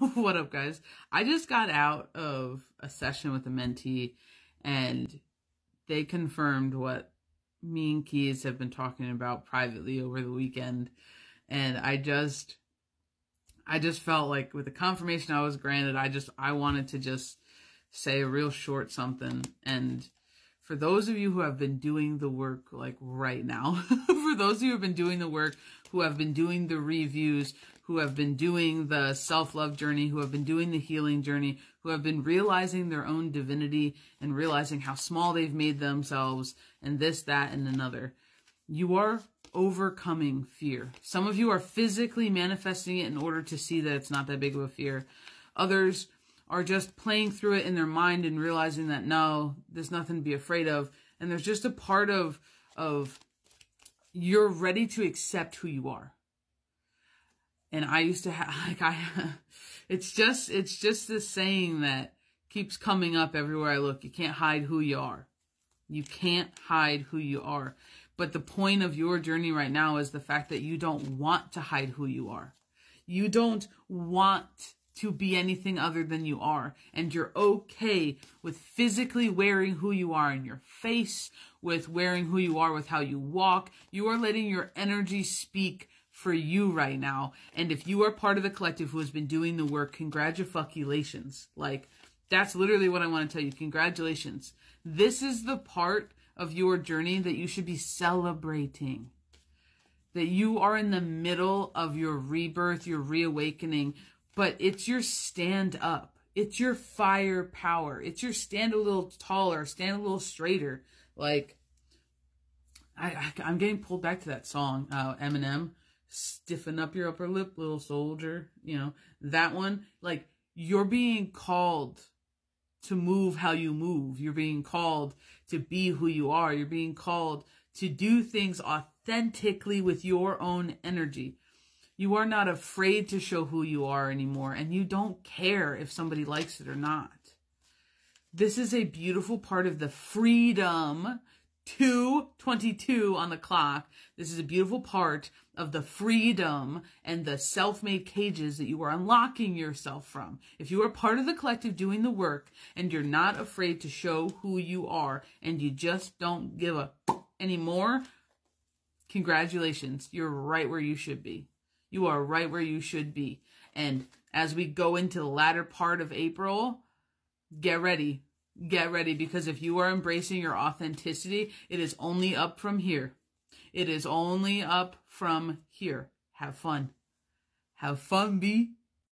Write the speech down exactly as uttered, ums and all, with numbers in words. What up, guys? I just got out of a session with a mentee, and they confirmed what me and Keys have been talking about privately over the weekend. And I just, I just felt like with the confirmation I was granted, I just, I wanted to just say a real short something. And for those of you who have been doing the work, like right now, for those of you who have been doing the work, who have been doing the reviews, who have been doing the self-love journey, who have been doing the healing journey, who have been realizing their own divinity and realizing how small they've made themselves and this, that, and another. You are overcoming fear. Some of you are physically manifesting it in order to see that it's not that big of a fear. Others are just playing through it in their mind and realizing that, no, there's nothing to be afraid of. And there's just a part of, of you're ready to accept who you are. And I used to have, like, I, it's just, it's just this saying that keeps coming up everywhere I look. You can't hide who you are. You can't hide who you are. But the point of your journey right now is the fact that you don't want to hide who you are. You don't want to be anything other than you are. And you're okay with physically wearing who you are in your face, with wearing who you are, with how you walk. You are letting your energy speak for you right now. And if you are part of the collective who has been doing the work, congratulations. Like, that's literally what I want to tell you. Congratulations. This is the part of your journey that you should be celebrating. That you are in the middle of your rebirth, your reawakening, but it's your stand up. It's your firepower. It's your stand a little taller, stand a little straighter. Like, I, I, I'm getting pulled back to that song, uh, Eminem. Stiffen up your upper lip, little soldier. You know, that one, like, you're being called to move how you move. You're being called to be who you are. You're being called to do things authentically with your own energy. You are not afraid to show who you are anymore, and you don't care if somebody likes it or not. This is a beautiful part of the freedom. two twenty-two on the clock. This is a beautiful part of the freedom and the self-made cages that you are unlocking yourself from. If you are part of the collective doing the work and you're not afraid to show who you are and you just don't give a anymore, congratulations. You're right where you should be. You are right where you should be. And as we go into the latter part of April, get ready. Get ready, because if you are embracing your authenticity, it is only up from here. It is only up from here. Have fun. Have fun, B.